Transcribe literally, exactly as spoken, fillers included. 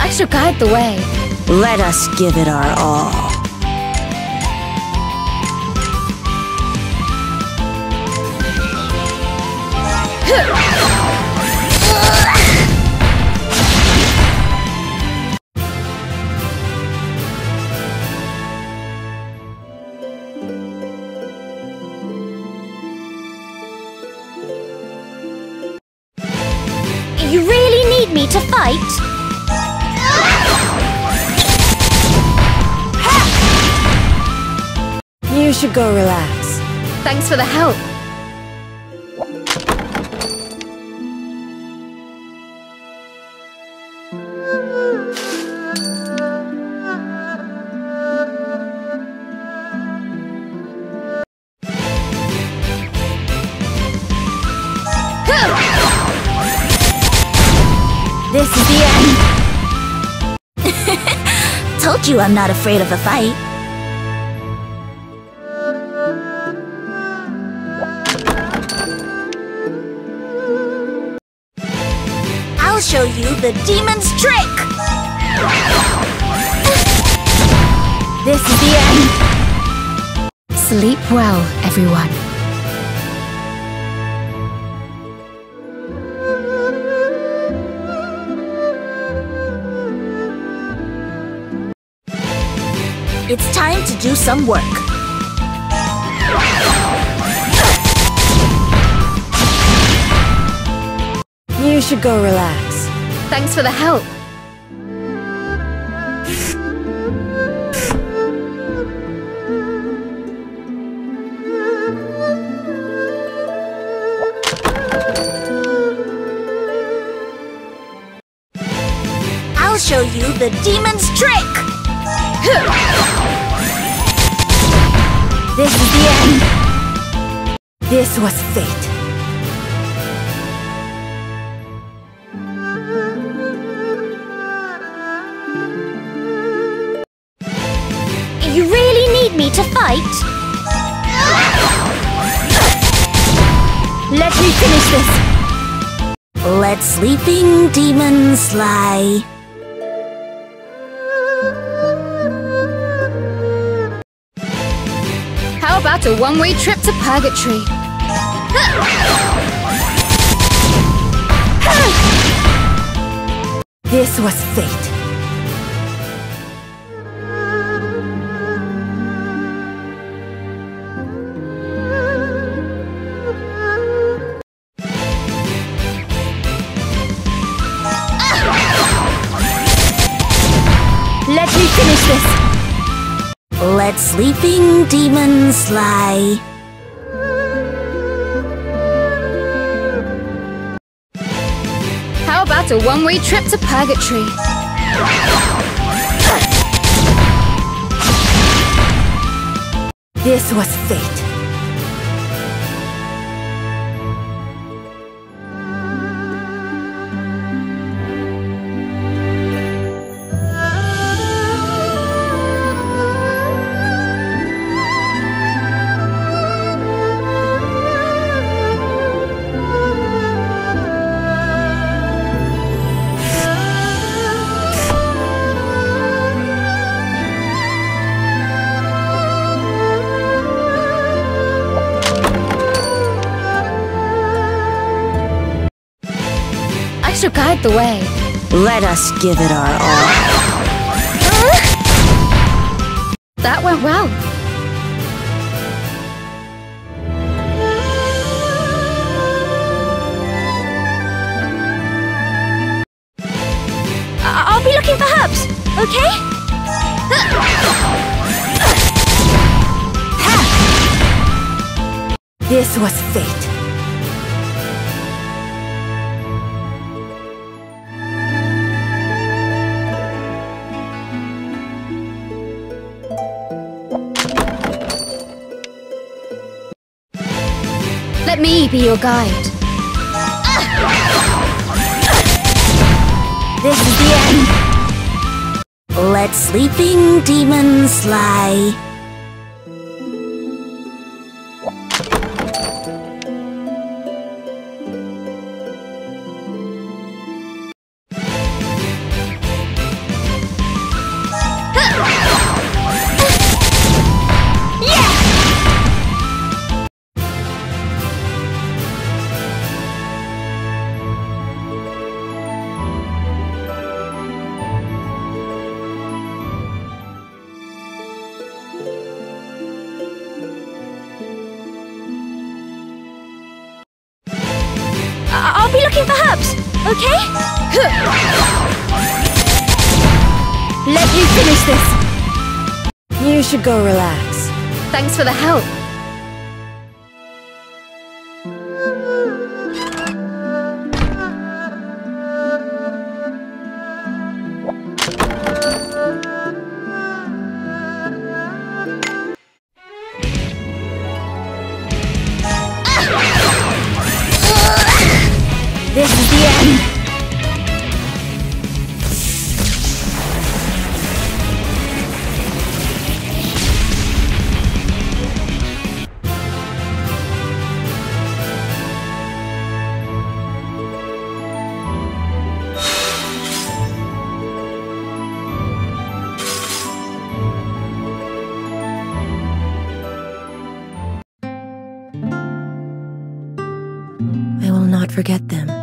I shall guide the way. Let us give it our all. You really need me to fight? You should go relax. Thanks for the help. This is the end. Told you I'm not afraid of a fight. I'll show you the demon's trick! This is the end! Sleep well, everyone. It's time to do some work. You should go relax. Thanks for the help. I'll show you the demon's trick! This is the end. This was fate. You really need me to fight? Let me finish this! Let sleeping demons lie. How about a one-way trip to purgatory? This was fate. Let me finish this! Let sleeping demons lie. How about a one-way trip to purgatory? This was fate. To guide the way. Let us give it our all. Uh, that went well. I I'll be looking for herbs, okay? Uh, this was fate. Let me be your guide. This is the end. Let sleeping demons lie. give up, okay? Let me finish this! You should go relax. Thanks for the help. This is the end! I will not forget them.